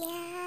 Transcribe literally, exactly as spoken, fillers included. Yeah.